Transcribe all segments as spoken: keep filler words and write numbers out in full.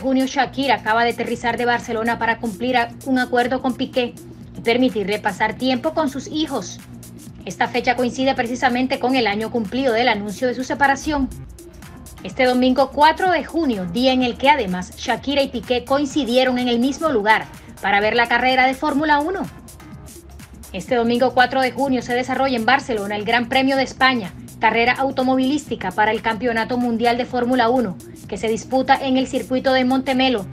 junio, Shakira acaba de aterrizar de Barcelona para cumplir un acuerdo con Piqué y permitirle pasar tiempo con sus hijos. Esta fecha coincide precisamente con el año cumplido del anuncio de su separación. Este domingo cuatro de junio, día en el que además Shakira y Piqué coincidieron en el mismo lugar para ver la carrera de Fórmula uno. Este domingo cuatro de junio se desarrolla en Barcelona el Gran Premio de España, carrera automovilística para el Campeonato Mundial de Fórmula uno, que se disputa en el Circuito de Montmeló.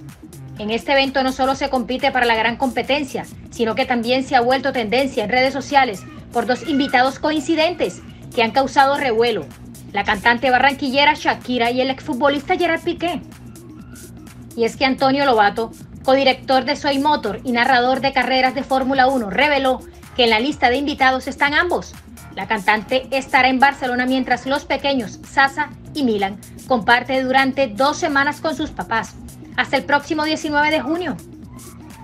En este evento no solo se compite para la gran competencia, sino que también se ha vuelto tendencia en redes sociales por dos invitados coincidentes que han causado revuelo: la cantante barranquillera Shakira y el exfutbolista Gerard Piqué. Y es que Antonio Lobato, codirector de Soy Motor y narrador de carreras de Fórmula uno, reveló que en la lista de invitados están ambos. La cantante estará en Barcelona mientras los pequeños Sasha y Milan comparten durante dos semanas con sus papás, hasta el próximo diecinueve de junio.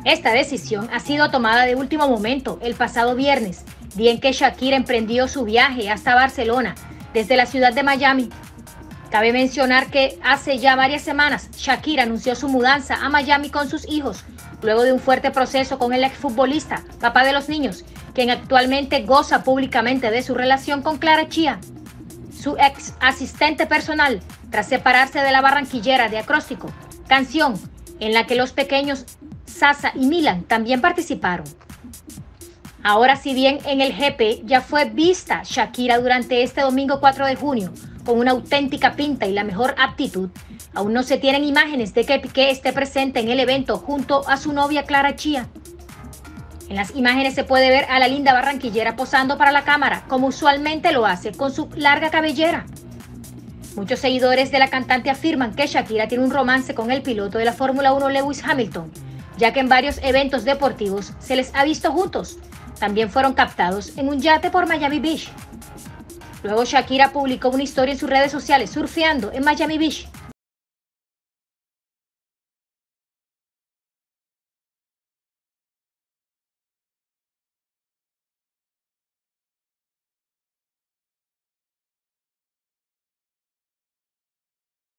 Esta decisión ha sido tomada de último momento el pasado viernes, día en que Shakira emprendió su viaje hasta Barcelona desde la ciudad de Miami. Cabe mencionar que hace ya varias semanas Shakira anunció su mudanza a Miami con sus hijos, luego de un fuerte proceso con el exfutbolista, papá de los niños, quien actualmente goza públicamente de su relación con Clara Chía, su ex asistente personal, tras separarse de la barranquillera de acróstico, canción en la que los pequeños Sasha y Milan también participaron. Ahora, si bien en el G P ya fue vista Shakira durante este domingo cuatro de junio, con una auténtica pinta y la mejor aptitud, aún no se tienen imágenes de que Piqué esté presente en el evento junto a su novia Clara Chía. En las imágenes se puede ver a la linda barranquillera posando para la cámara, como usualmente lo hace, con su larga cabellera. Muchos seguidores de la cantante afirman que Shakira tiene un romance con el piloto de la Fórmula uno Lewis Hamilton, ya que en varios eventos deportivos se les ha visto juntos. También fueron captados en un yate por Miami Beach. Luego Shakira publicó una historia en sus redes sociales surfeando en Miami Beach.